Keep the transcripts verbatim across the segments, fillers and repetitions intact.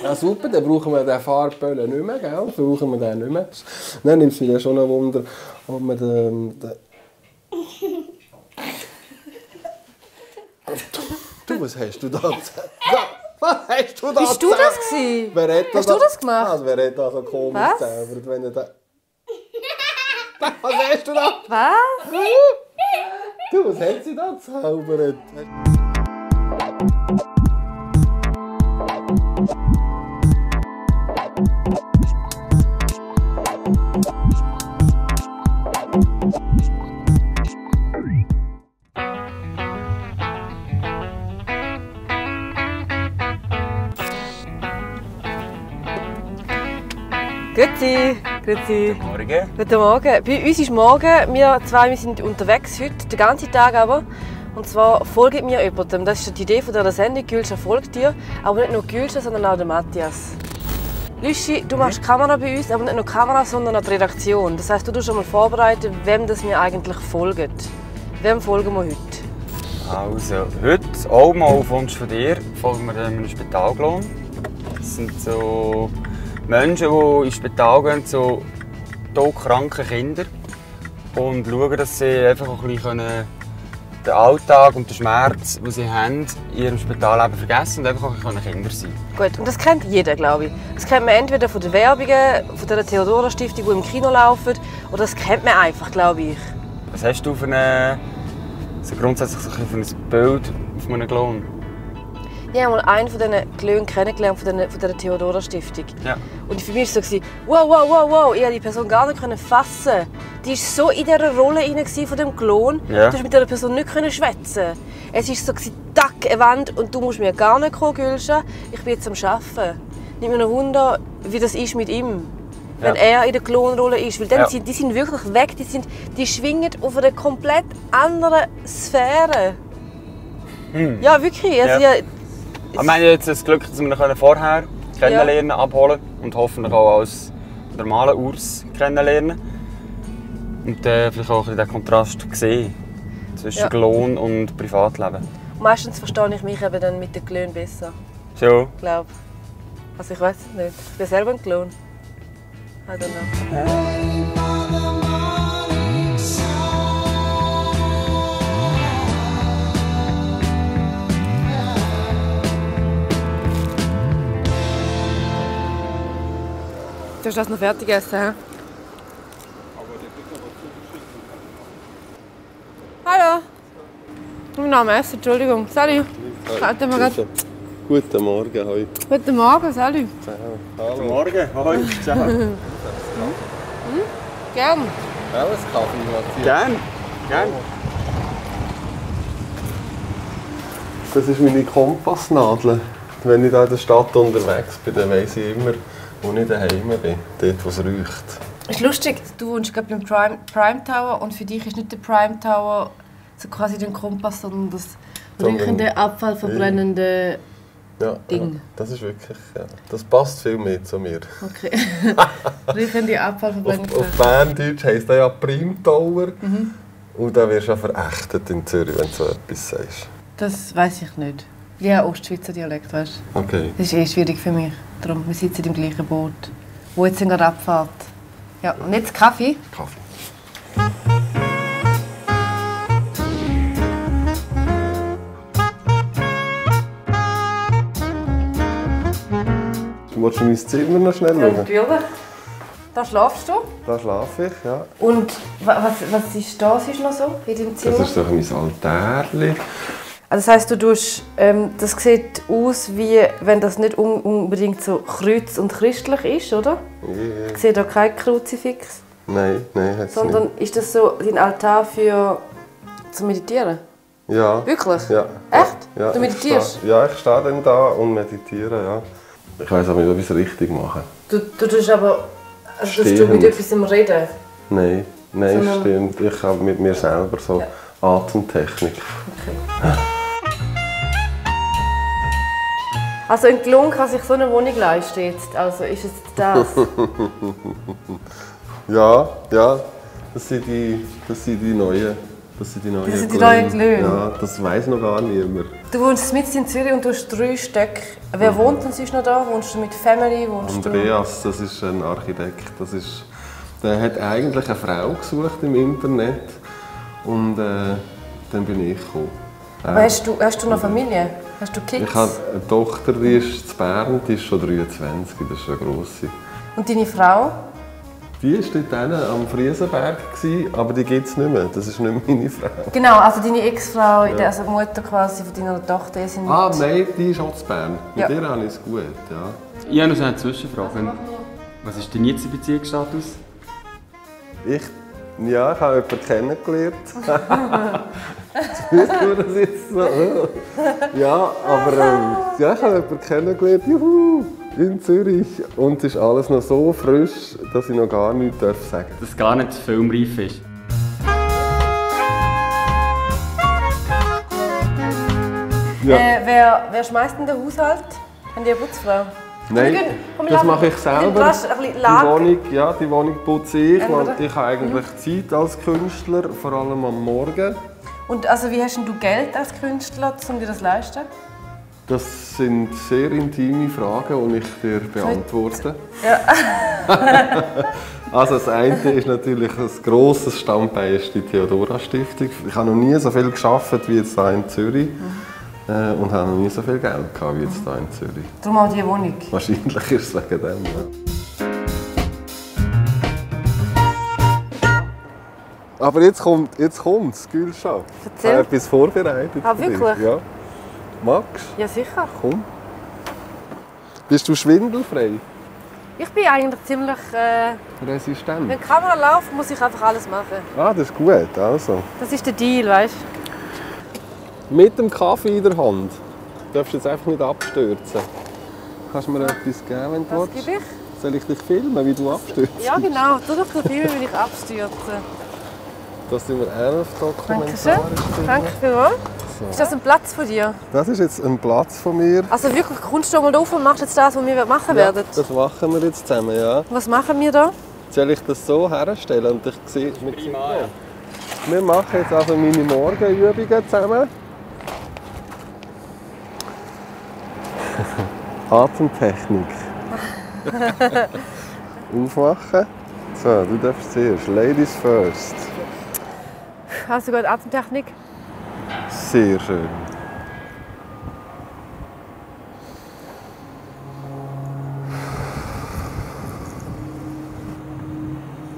Ja, super, dann brauchen wir den Farbböllen nicht mehr, gell? Dann brauchen wir den nicht mehr. Dann nimmt es mich ja schon ein Wunder, ob man den... den du, was hast du da gesagt? Was hast du da gesagt? Bist du das gewesen? Wer hat das, hast du das gemacht? Also, wer hat da so komisch gezaubert, wenn er da... Was hast du da? Was? Du, was hat sie da gezaubert? Grüezi. Grüezi. Guten Morgen. Guten Morgen. Bei uns ist morgen. Wir zwei wir sind unterwegs heute, den ganzen Tag aber. Und zwar folgt mir jemandem. Das ist die Idee von dieser Sendung, Gülsha folgt dir. Aber nicht nur Gülsha, sondern auch der Matthias. Lüschi, du machst Kamera bei uns, aber nicht nur Kamera, sondern auch die Redaktion. Das heisst, du musst schon mal vorbereiten, wem das wir eigentlich folgen. Wem folgen wir heute? Also, heute, auch mal auf Wunsch von dir, folgen wir einem Spitalklon. Das sind so... Menschen, die ins Spital gehen, so todkranke Kinder und schauen, dass sie einfach ein bisschen den Alltag und den Schmerz, den sie haben, in ihrem Spitalleben vergessen und einfach auch ein Kinder sein können. Gut, und das kennt jeder, glaube ich. Das kennt man entweder von den Werbungen, von der Theodora-Stiftung, die im Kino laufen, oder das kennt man einfach, glaube ich. Was hast du für eine, also grundsätzlich für ein Bild auf einem Klon? Ich habe mal einen von diesen Klönen kennengelernt, von der, der Theodora-Stiftung. Ja. Und für mich war es so, wow, wow, wow, wow, ich konnte die Person gar nicht fassen. Die war so in dieser Rolle von dem Klon, ja. Du konntest mit dieser Person nicht schwätzen. Es war so, tack, eine Wand und du musst mir gar nicht kommen, Gülsha. Ich bin jetzt am Arbeiten. Nicht mehr Wunder, wie das ist mit ihm, ja. Wenn er in der Klonrolle ist. Weil dann ja. sind, die sind wirklich weg, die, sind, die schwingen auf einer komplett anderen Sphäre. Hm. Ja, wirklich. Also, ja. Ja, aber wir haben jetzt das Glück, dass wir ihn vorher kennenlernen, ja. abholen und hoffentlich auch als normalen Urs kennenlernen. Und äh, vielleicht auch den Kontrast sehen zwischen ja. Klon und Privatleben. Meistens verstehe ich mich eben dann mit den Klönen besser. So? Ich glaube. Also ich weiß es nicht. Ich bin selber ein Klon. I don't know. Hey. Du hast das noch fertig essen, hä? Hallo! Mein Name ist Essen, Entschuldigung. Salut! Hi. Guten Morgen, hoi! Guten Morgen, salut! Hallo. Guten Morgen, hoi! Ciao! Hm? Gern! Ja, was Kaffee? Gern! Gern! Das ist meine Kompassnadel. Wenn ich da in der Stadt unterwegs bin, dann weiss ich immer, wo ich daheim bin, dort wo es riecht. Es ist lustig, du wohnst gerade beim Prime, Prime Tower und für dich ist nicht der Prime Tower so quasi den Kompass, sondern das riechende, abfallverbrennende ja, Ding. Ja, das ist wirklich, ja, das passt viel mehr zu mir. Okay. Riechende, abfallverbrennende. Auf, auf Berndeutsch heisst das ja Prime Tower mhm. und da wirst du ja verächtet in Zürich, wenn du so etwas sagst. Das weiss ich nicht. Ja, Ostschweizer Dialekt, weißt du? Okay. Das ist eh schwierig für mich. Darum, wir sitzen im gleichen Boot, wo jetzt gerade abfährt. Ja, und jetzt Kaffee? Kaffee. Du willst in mein Zimmer noch schnell schauen? Ja, natürlich. Da schlafst du? Da schlafe ich, ja. Und was, was ist das ist noch so in deinem Zimmer? Das ist doch mein Altärli. Also das heisst, du tust, ähm, das sieht aus, wie wenn das nicht un unbedingt so kreuz- und christlich ist, oder? Yeah. Ich sehe da kein Kruzifix. Nein, nein, hat's sondern nicht. Ist das so dein Altar für zu meditieren? Ja. Wirklich? Ja. Echt? Ja, du meditierst? Ich stehe, ja, ich stehe dann da und meditiere, ja. Ich weiss auch nicht, ob ich es richtig mache. Du, du tust aber, also tust du mit etwas reden? Nein, nein, sondern stimmt. Ich habe mit mir selber so ja. Atemtechnik. Okay. Also ein Klon kann sich so eine Wohnung leisten jetzt, also ist es das? ja, ja, das sind die, das sind die neuen, Das sind die neuen, das sind die neuen Löhne. Ja, das weiss noch gar niemand. Du wohnst mitten in Zürich und du hast drei Stöcke. Wer mhm. wohnt denn sonst noch da? Wohnst du mit Family? Wohnst Andreas, du? Das ist ein Architekt. Das ist, der hat eigentlich eine Frau gesucht im Internet und äh, dann bin ich gekommen. Äh, hast, du, hast du noch Familie? Hast du Kids? Ich habe eine Tochter, die ist in Bern, die ist schon dreiundzwanzig, das ist eine grosse. Und deine Frau? Die war dort am Friesenberg, aber die gibt es nicht mehr. Das ist nicht meine Frau. Genau, also deine Ex-Frau, ja. Also die Mutter quasi von deiner Tochter. Sind ah, nein, die ist auch in Bern. Mit ihr ja. habe ich es gut. Ja. Ich habe noch eine Zwischenfrage. Was ist denn jetzt der Beziehungsstatus? Ich? Ja, ich habe jemanden kennengelernt. Jetzt nur das jetzt so. Ja, aber ähm, ja, ich habe jemanden kennengelernt. Juhu! In Zürich. Und es ist alles noch so frisch, dass ich noch gar nichts sagen darf. Dass es gar nicht filmreif ist. Ja. Äh, wer, wer schmeißt denn den Haushalt? Haben die eine Putzfrau? Nein, gehen, das mache ich selber. Die Wohnung, ja, die Wohnung putze ich, weil ich habe eigentlich mhm. Zeit als Künstler, vor allem am Morgen. Und also, wie hast du Geld als Künstler, um dir das zu leisten? Das sind sehr intime Fragen, die ich dir beantworte. Ja. Also das eine ist natürlich ein grosses Standbein, ist die Theodora-Stiftung. Ich habe noch nie so viel gearbeitet wie jetzt hier in Zürich. Mhm. Und habe noch nie so viel Geld gehabt wie jetzt hier in Zürich. Darum auch die Wohnung. Wahrscheinlich ist es wegen dem. Ja. Aber jetzt kommt es, jetzt kommt's, Gülsha. Ich habe etwas vorbereitet. Ah, wirklich? Ja. Magst du? Ja, sicher. Komm. Bist du schwindelfrei? Ich bin eigentlich ziemlich... Äh, resistent. Wenn die Kamera läuft, muss ich einfach alles machen. Ah, das ist gut. Also. Das ist der Deal, weißt du? Mit dem Kaffee in der Hand. Du darfst jetzt einfach nicht abstürzen. Kannst du mir etwas geben, wenn du willst? Was gebe ich? Soll ich dich filmen, wie du abstürzt? Ja, genau. Du darfst mich filmen, wie ich abstürze. Das sind wir elf Dokumentare. Dankeschön. Danke vielmals. Ist das ein Platz von dir? Das ist jetzt ein Platz von mir. Also wirklich, kommst du mal rauf und machst jetzt das, was wir machen werden? Ja, das machen wir jetzt zusammen, ja. Was machen wir da? Soll ich das so herstellen und ich sehe... Wir machen jetzt also meine Morgenübungen zusammen. Atemtechnik. Aufwachen. So, du darfst zuerst. Ladies first. Also gut, Atemtechnik. Sehr schön.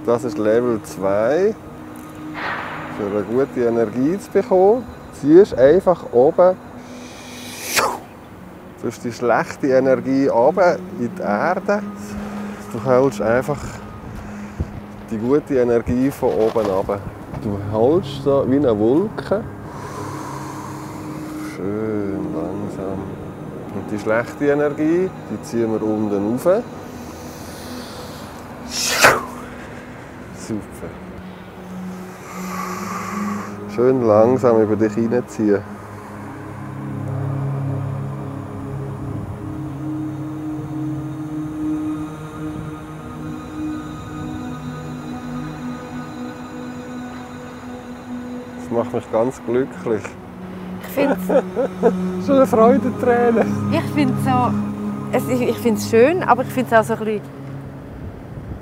Das ist Level zwei. Für eine gute Energie zu bekommen, ziehst einfach oben durch die schlechte Energie oben in die Erde. Du holst einfach die gute Energie von oben runter. Du holst so wie eine Wolke. Schön, langsam. Und die schlechte Energie, die ziehen wir unten rauf. Super. Schön langsam über dich hineinziehen. Das macht mich ganz glücklich. Ich finde es schon eine Freudenträne. Ich finde es so, ich, ich find's schön, aber ich finde es auch so ein bisschen,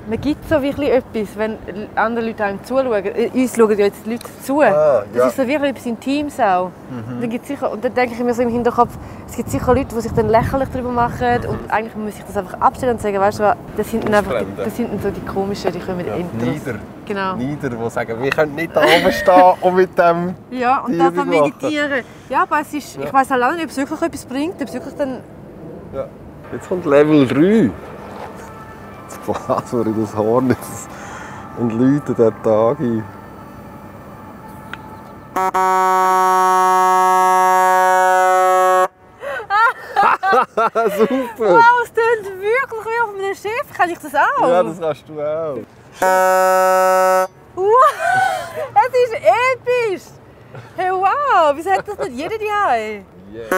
man gibt so wie etwas, wenn andere Leute einem zuschauen. Uns schauen ja jetzt die Leute zu. Ah, ja. Das ist so wie etwas Intimes auch. Mhm. Dann gibt's sicher, und dann denke ich mir so im Hinterkopf, es gibt sicher Leute, die sich dann lächerlich darüber machen. Mhm. Und eigentlich muss ich das einfach abstellen und sagen, weißt du, das sind dann einfach das sind dann so die komischen, die kommen ja, nieder. Genau. Nieder, die sagen, wir können nicht da oben stehen und mit dem. Ja, und da kann meditieren. Ja, aber es ist, ja. Ich weiss auch nicht, ob es wirklich etwas bringt. Ob es wirklich dann ja. Jetzt kommt Level drei. Blasur in das Horn und läutet den Tag ein. Super! Wow, es tönt wirklich wie auf einem Schiff. Kann ich das auch? Ja, das kannst du auch. Wow, es ist episch! Hey, wow, wieso hat das nicht jeder daheim? Yeah.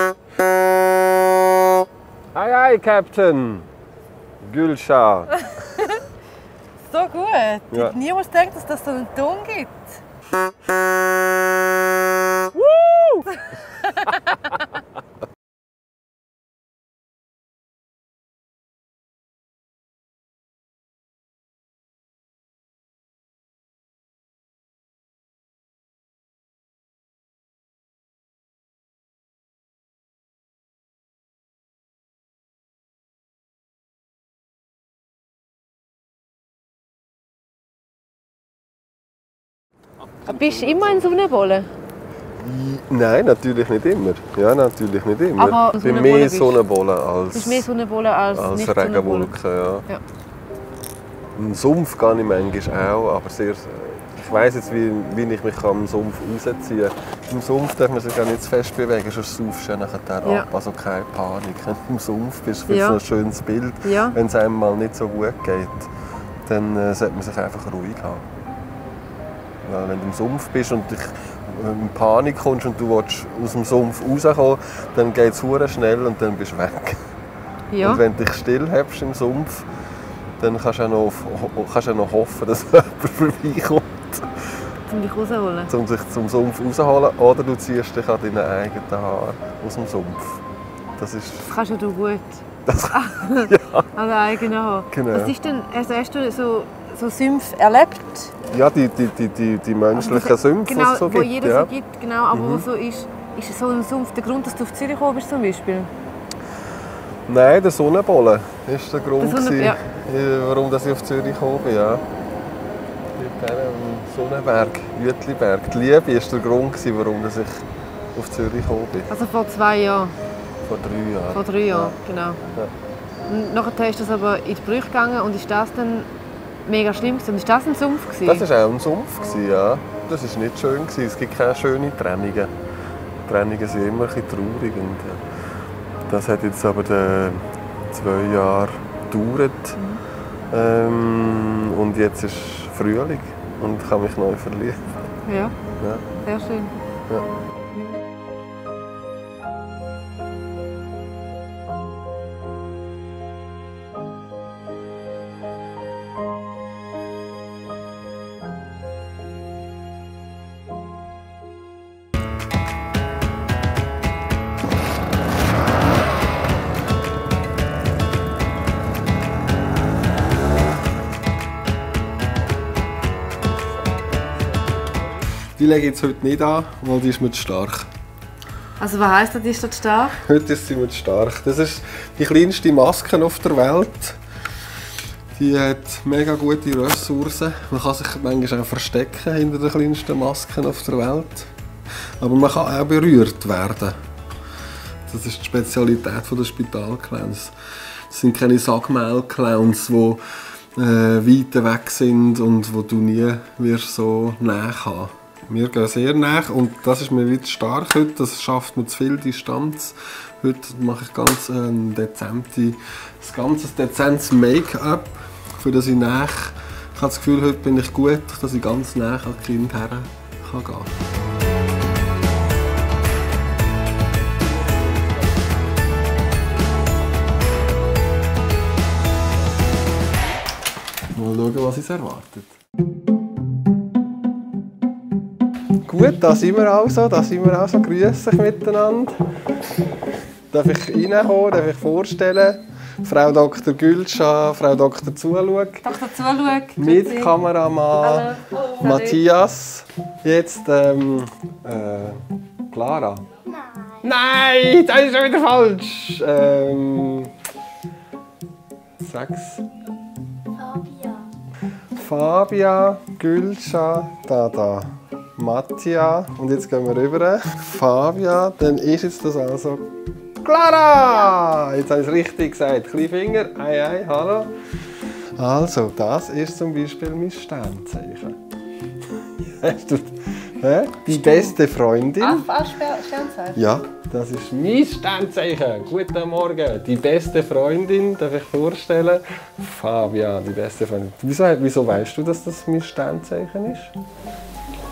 Hi, hi, Captain! Gülsha. So gut. Ich ja. hätte niemals gedacht, dass das so einen Ton gibt. Bist du immer in Sonnenbullen? Nein, natürlich nicht immer. Ja, natürlich nicht immer. Aber ich bin mehr Sonnenbullen als, als, als Regenwolken. Ja. Ja. Im Sumpf gehe ich manchmal auch, aber sehr, ich weiss jetzt, wie, wie ich mich am Sumpf rausziehen kann. Im Sumpf darf man sich gar nicht zu fest bewegen, sonst saufst du nachher ab. Ja. Also keine Panik. Wenn du im Sumpf bist, ist ja so ein schönes Bild. Ja. Wenn es einem mal nicht so gut geht, dann äh, sollte man sich einfach ruhig haben. Ja, wenn du im Sumpf bist und dich in Panik kommst und du willst aus dem Sumpf rauskommen, dann geht es sehr schnell und dann bist du weg. Ja. Und wenn du dich still hältst im Sumpf, dann kannst du auch noch, kannst auch noch hoffen, dass jemand vorbeikommt. Um dich rausholen. Um dich zum Sumpf rausholen. Oder du ziehst dich an deinen eigenen Haaren aus dem Sumpf. Das, ist das kannst du gut. Das, ja. An den eigenen Haaren. Genau. Was ist denn, also hast du so so Sümpfe erlebt? Ja, die, die, die, die, die menschlichen also, Sümpfe, genau, es so wo gibt, jeder ja so gibt, genau, aber mhm, wo so ist, ist so ein Sumpf der Grund, dass du auf Zürich gekommen bist zum Beispiel? Nein, der Sonnenballen ist der Grund, der Sonne, ja, warum ich auf Zürich gekommen bin. Ja. Ich bin am Sonnenberg, Jütliberg. Die Liebe ist der Grund, warum ich auf Zürich gekommen bin. Also vor zwei Jahren? Vor drei Jahren. Vor drei Jahren, ja, genau. Ja. Und nachher ist das aber in die Brüche gegangen und ist das dann mega schlimm. War das ein Sumpf? Das war auch ein Sumpf, ja. Das war nicht schön. Es gibt keine schönen Trennungen. Trennungen sind immer ein bisschen traurig. Und das hat jetzt aber zwei Jahre gedauert. Mhm. Ähm, und jetzt ist Frühling und ich kann mich neu verlieben. Ja, ja, sehr schön. Ja. Die lege ich jetzt heute nicht an, weil die ist mir zu stark. Also was heisst das, die ist zu stark? Heute ist sie mir zu stark. Das ist die kleinste Maske auf der Welt. Die hat mega gute Ressourcen. Man kann sich manchmal auch verstecken hinter den kleinsten Masken auf der Welt. Aber man kann auch berührt werden. Das ist die Spezialität der Spitalclowns. Das sind keine Sackmehl-Clowns, die äh, weit weg sind und wo du nie wirst so näher haben. Wir gehen sehr nach und das ist mir wieder stark heute, das schafft mir zu viel Distanz. Heute mache ich ganz ein dezentes, ein ganz dezentes Make-up, für das ich nach. Ich habe das Gefühl, heute bin ich gut, dass ich ganz nah an die Kinder her gehen kann. Mal schauen, was uns erwartet. Gut, da sind wir auch so, da sind wir auch so. Grüß euch miteinander. Darf ich reinkommen, darf ich vorstellen? Frau Doktor Gülsha, Frau Doktor Zuschauer. Doktor Zuschauer. Mit Kameramann Hallo. Matthias. Jetzt ähm, äh, Clara. Nein. Nein, das ist schon wieder falsch. Ähm, sechs. Fabia. Fabia, Gülsha, Dada. Mattia, und jetzt gehen wir rüber. Fabia, dann ist jetzt das also Clara! Jetzt habe ich es richtig gesagt. Kleine Finger, ei, ei, hallo. Also, das ist zum Beispiel mein Sternzeichen. Hast du die beste Freundin? Ah, Sternzeichen? Ja, das ist mein Sternzeichen. Guten Morgen, die beste Freundin, darf ich vorstellen? Fabia, die beste Freundin. Wieso, wieso weißt du, dass das mein Sternzeichen ist?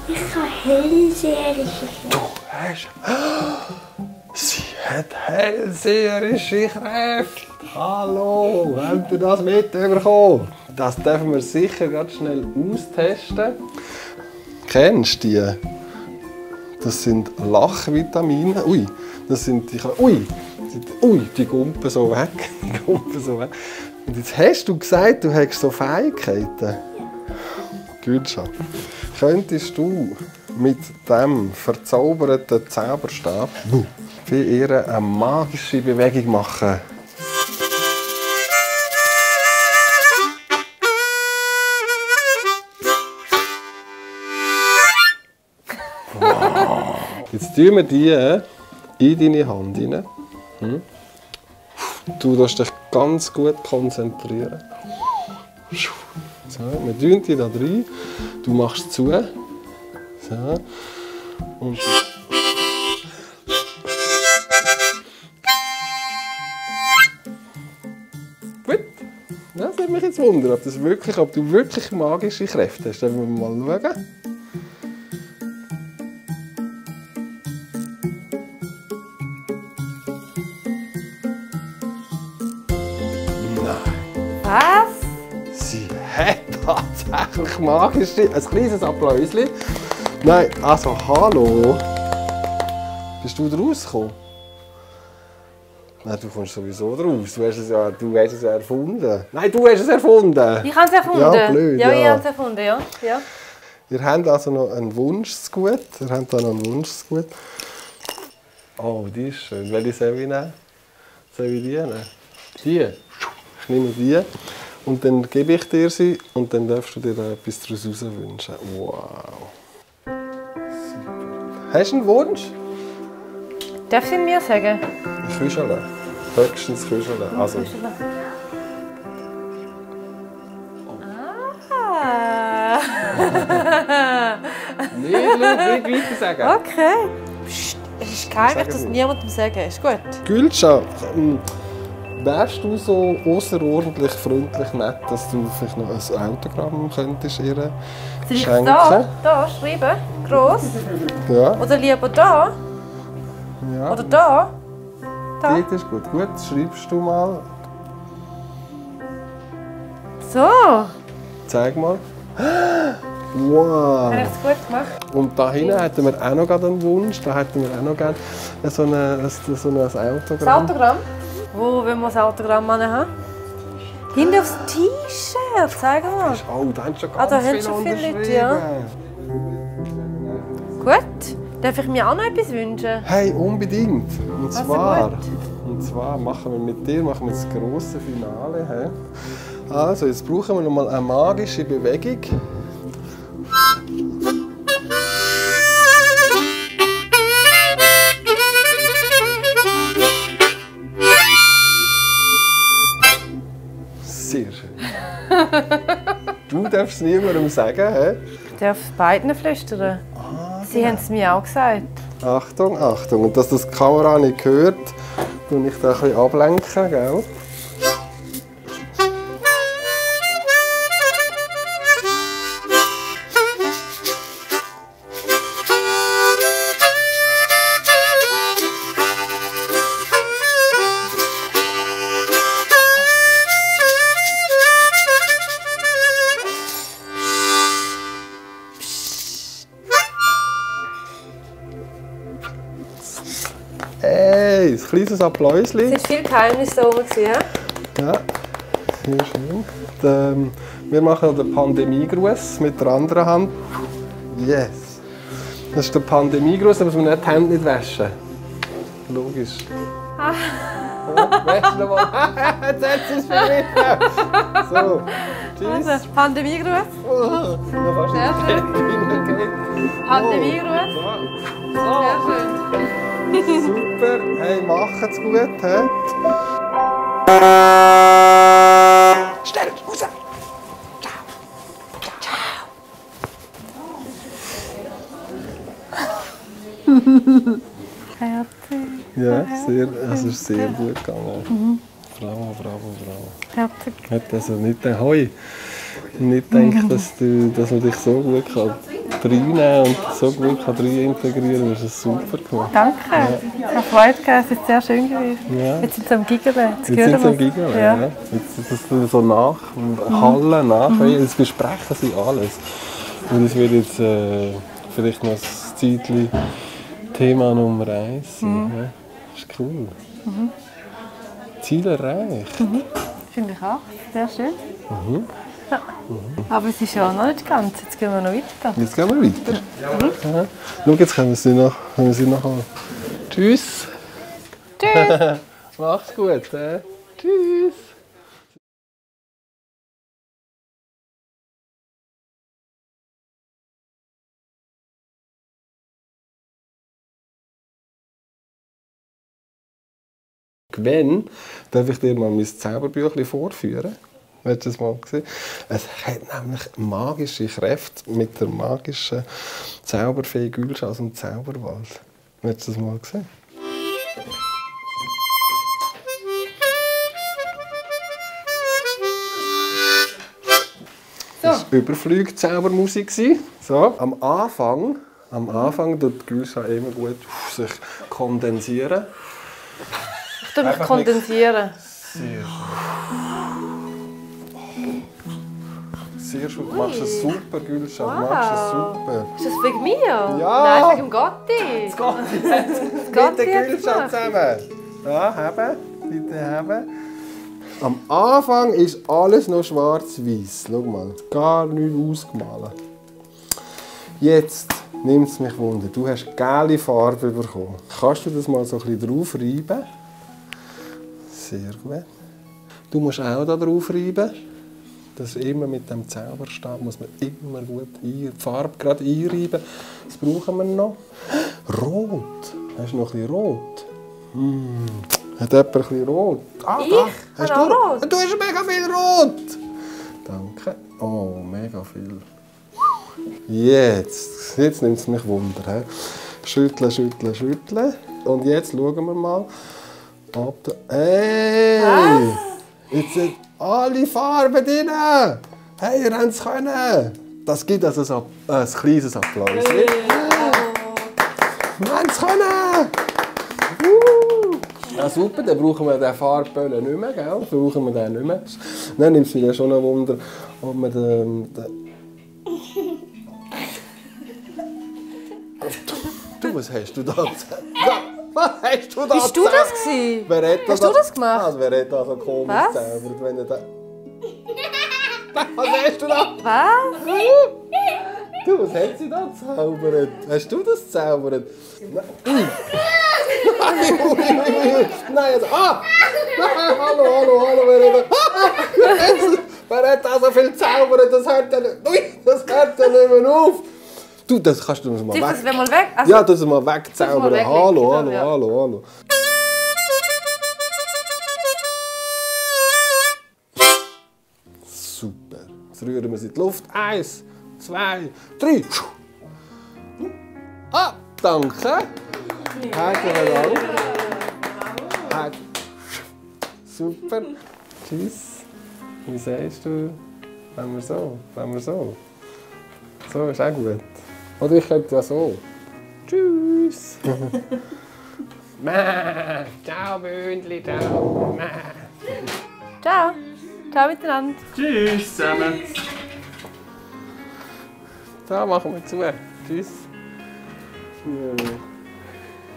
Ich habe hellseherische Kräfte. Du hast... Oh, sie hat hellseherische Kräfte. Hallo, habt ihr das mitbekommen? Das dürfen wir sicher ganz schnell austesten. Kennst du die? Das sind Lachvitamine. Ui, das sind die. Ui, die, ui, die Gumpen so weg. Die Gumpen so weg. Und jetzt hast du gesagt, du hast so Fähigkeiten. Gülsha, könntest du mit dem verzauberten Zauberstab für ihr eine magische Bewegung machen? Wow. Jetzt tun wir die in deine Hand rein. Hm? Du darfst dich ganz gut konzentrieren. So, wir tun die da rein. Du machst es zu. So. Und gut. Das würde mich jetzt wundern, ob, das wirklich, ob du wirklich magische Kräfte hast. Dann wollen wir mal schauen. Tatsächlich magisch. Ein kleines Applausli. Nein, also hallo. Bist du rausgekommen? Nein, du kommst sowieso raus. Du hast es ja, du hast es erfunden. Nein, du hast es erfunden. Ich habe es erfunden. Ja, blöd, ja, ja. Ich habe es erfunden, ja. ja. Ihr habt also noch einen Wunsch zu gut. Ihr habt da noch einen Wunsch zu gut. Oh, die ist schön. Welche soll ich nehmen? Soll ich die nehmen? Die? Ich nehme die. Und dann gebe ich dir sie und dann darfst du dir etwas daraus wünschen. Wow. Super. Hast du einen Wunsch? Darf sie mir sagen? Küscheln. Höchstens küscheln. Also. Ah. Nicht weiter sagen. Okay. Psst, es ist geheim, ich das niemandem sagen. Ist gut. Gülsha. Wärst du so außerordentlich freundlich nett, dass du vielleicht noch ein Autogramm könntest ihr schenken? Da, da schreiben, gross. Ja. Oder lieber da? Ja. Oder da? Da. Das ist gut. Gut, schreibst du mal. So. Zeig mal. Wow. Habe ich es gut gemacht. Und da hinten hätten wir auch noch einen Wunsch. Da hätten wir auch noch gerne so ein, so ein Autogramm. Das Autogramm? Wo wollen wir das Autogramm haben? Hinten aufs T-Shirt, zeig mal. Oh, da haben schon ganz ah, da viele, schon viele Leute, ja. Gut, darf ich mir auch noch etwas wünschen? Hey, unbedingt. Und also zwar, und zwar machen wir mit dir machen wir das grosse Finale. He? Also, jetzt brauchen wir noch mal eine magische Bewegung. Du darfst es niemandem sagen, hä? Ich darf beiden flüstern. Ah, Sie ja. haben es mir auch gesagt. Achtung, Achtung. Und dass das die Kamera nicht hört, tue ich da ein bisschen ablenken, gell? Hey, ein kleines Applausli. Es war viel Geheimnis da oben. Ja, ja, sehr schön. Und, ähm, wir machen den Pandemiegruß mit der anderen Hand. Yes! Das ist der Pandemiegruß, da muss man nicht die Hände nicht waschen. Logisch. Ah. Ja, wäsch nochmal. Jetzt hat sie es verrissen. So, tschüss. Also, Pandemiegruß. Oh, sehr schön. Pandemiegruß. Oh. Oh. Sehr schön. Super, hey, macht's gut, hä? Schnell, raus! Ciao! Ciao! Herzig! Ja, sehr, also ist sehr gut gegangen. Mhm. Bravo, bravo, bravo. Herzig! Hat also nicht den Heu. Nicht denken, dass, du, dass man dich so gut kann reinnehmen und so gut kann integrieren kann. Das ist super gemacht. Danke. Ja. Ich habe Freude gehabt. Es ist sehr schön gewesen. Ja. Jetzt sind sie am Giggeln. Jetzt, jetzt sind sie am Giggeln. Ja. Ja. Jetzt ist es so nach, Hallen, nach. Mhm. Das besprechen sie alles. Und es wird jetzt äh, vielleicht noch ein Zeitchen Thema Nummer eins sein. Mhm. Ja. Das ist cool. Mhm. Ziel erreicht. Mhm. Finde ich auch. Sehr schön. Mhm. Ja. Mhm. Aber es ist ja auch noch nicht ganz. Jetzt gehen wir noch weiter. Jetzt gehen wir weiter. Mhm. Ja. Schau, jetzt können wir sie noch, können wir sie noch holen. Tschüss. Tschüss. Mach's gut. Äh? Tschüss. Wenn, darf ich dir mal mein Zauberbüchlein vorführen. Willst du das mal sehen? Es hat nämlich magische Kräfte mit der magischen Zauberfee Gülsha aus dem Zauberwald. Willst du das mal sehen? So. Das war Überflug-Zaubermusik. So. Am Anfang, am Anfang tut Gülsha immer gut sich kondensieren. Ich tue mich einfach kondensieren. Sehr schön. Sehr schön. Du machst es super, Gülsha. Wow. Du machst es super. Ist das wegen mir? Ja. Nein, wegen dem Gotti. Das Gotti hat es. Mit der Gülsha zusammen. Ja, haben. Bitte haben. Am Anfang ist alles noch schwarz-weiß. Schau mal. Gar nichts ausgemalt. Jetzt nimmt es mich wunder. Du hast gelbe Farbe bekommen. Kannst du das mal so ein bisschen drauf reiben? Sehr gut. Du musst auch da drauf reiben. Das immer mit dem Zauberstab muss man immer gut die Farbe gerade einreiben. Das brauchen wir noch. Rot. Hast du noch ein bisschen rot? Hm. Hat jemand ein bisschen rot? Ah, ich? Hast du rot? Du hast mega viel rot. Danke. Oh, mega viel. Jetzt. Jetzt nimmt es mich Wunder. Schütteln, schütteln, schütteln. Und jetzt schauen wir mal. Hey! Was? Jetzt sind alle Farben drin! Hey, ihr habt es können! Das gibt also so ein kleines Applaus. Hey. Hey. Wir haben es können! Ja, super, dann brauchen wir den Farbböllen nicht mehr, gell? Dann brauchen wir den nicht mehr. Dann nimmt es mir schon ein Wunder, ob wir den... den du, du, was hast du da gesagt? Was hast du da Bist du das gewesen? Wer hat das, hast du das gemacht? Also, wer hat da so komisch gezaubert, wenn er da... Was hast du da? Was? Du, was hat sie da gezaubert? Hast du das gezaubert? Nein! Nein! Nein! Nein! Also, ah! Nein! Hallo, hallo, hallo! Wer hat da... Wer hat da so viel gezaubert? Das hört ja nicht... Ui! Das hört ja nicht mehr auf! Du, das kannst du uns mal, weg. mal weg. Also, ja, das mal wegzaubern. Weg, hallo, hallo, ja. hallo, hallo. Super. Jetzt rühren wir sie in die Luft. Eins, zwei, drei. Ah, danke. Ja. Herzlichen Dank. Ja. Super. Tschüss. Wie sagst du, wenn wir so, wenn wir so. So ist auch gut. Oder ich glaube ja so. Tschüss! Mäh! Ciao, Bündli, ciao! Mäh! Ciao! Ciao miteinander! Tschüss zusammen! Da machen wir zu. Tschüss!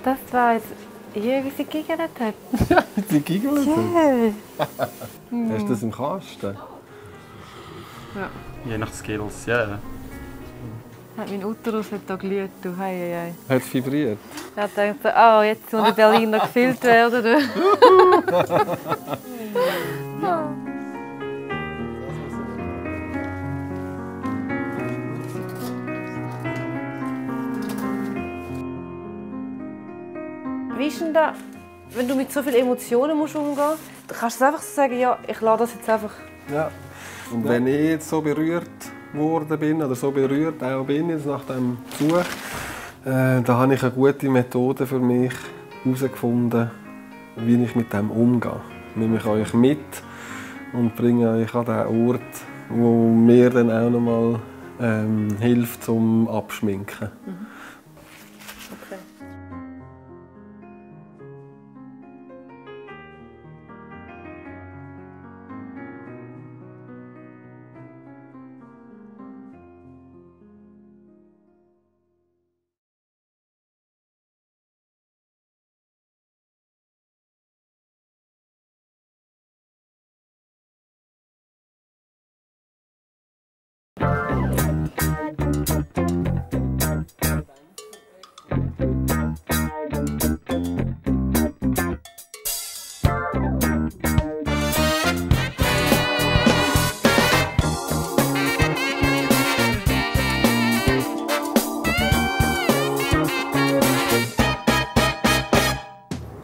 Das war jetzt hier, wie sie gegigelt hat. Ja, sie gegigelt hat. Hast du das im Kasten? Ja. Je nach Skills, ja. Yeah. Hat mein Uterus hat hier glüht. Hei, hei. Hat vibriert? Er hat gedacht, oh, jetzt muss in Berlin noch gefüllt werden. Wie ist denn da, wenn du mit so vielen Emotionen musst umgehen musst, kannst du einfach so sagen, ja, ich lasse das jetzt einfach. Ja. Und wenn ich jetzt so berührt worden bin oder so berührt auch bin jetzt nach diesem Besuch, äh, da habe ich eine gute Methode für mich herausgefunden, wie ich mit dem umgehe. Ich nehme euch mit und bringe euch an den Ort, wo mir dann auch nochmal ähm, hilft zum Abschminken. Mhm. Okay.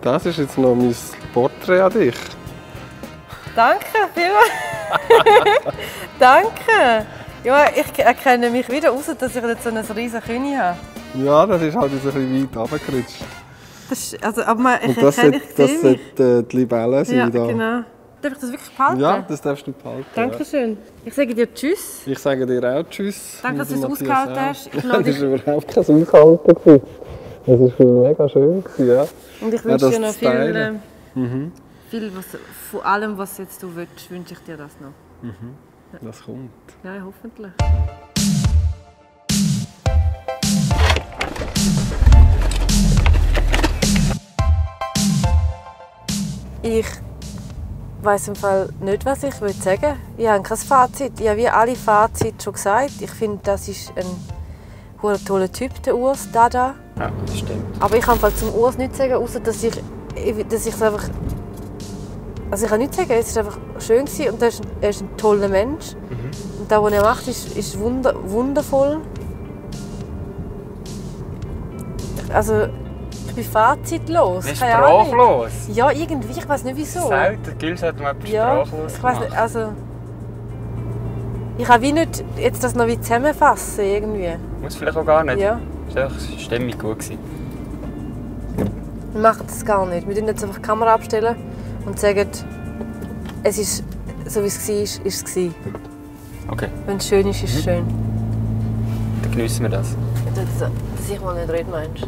Das ist jetzt noch mein Porträt an dich. Danke, vielmals. Danke. Ja, ich erkenne mich wieder raus, dass ich jetzt so eine riesige Kühne habe. Ja, das ist halt jetzt ein bisschen weit runtergerutscht. Das ist, also, aber man, ich Und das erkenne sollte, ich das sollte äh, die Libelle sein. Ja, da. Genau. Darf ich das wirklich behalten? Ja, das darfst du behalten. Dankeschön. Ja. Ich sage dir Tschüss. Ich sage dir auch Tschüss. Danke, dass du es ausgehalten hast. Ich das ist überhaupt kein Aushalten. Das war mega schön. Ja. Und ich wünsche ja, dir noch viel, mhm. viel was, von allem, was jetzt du willst, wünsche ich dir das noch. Mhm. Das kommt. Ja, hoffentlich. Ich weiss im Fall nicht, was ich sagen will. Ich habe kein Fazit. Ich habe wie alle Fazit schon gesagt. Ich finde, das ist ein toller Typ, der Urs Dada. Ja, das stimmt. Aber ich kann im Fall zum Urs nichts sagen, außer dass ich, dass ich es einfach. Also ich kann nichts sagen, es war einfach schön und er ist ein, er ist ein toller Mensch. Mhm. Und das, was er macht, ist, ist wunder, wundervoll. Also, ich bin fazitlos. Du bist sprachlos? Ja, irgendwie. Ich weiß nicht wieso. Selten. Gülsha hat mal etwas ja, sprachlos ich weiss nicht, also ich kann wie nicht jetzt das noch wie zusammenfassen. Irgendwie. Muss vielleicht auch gar nicht. Ja. Es war stimmig gut. Wir machen das gar nicht. Wir stellen jetzt einfach die Kamera abstellen und sagen, es ist so wie es war, ist es gewesen. Okay. Wenn es schön ist, ist es mhm. schön. Dann geniessen wir das. Dass ich mal nicht reden meinst.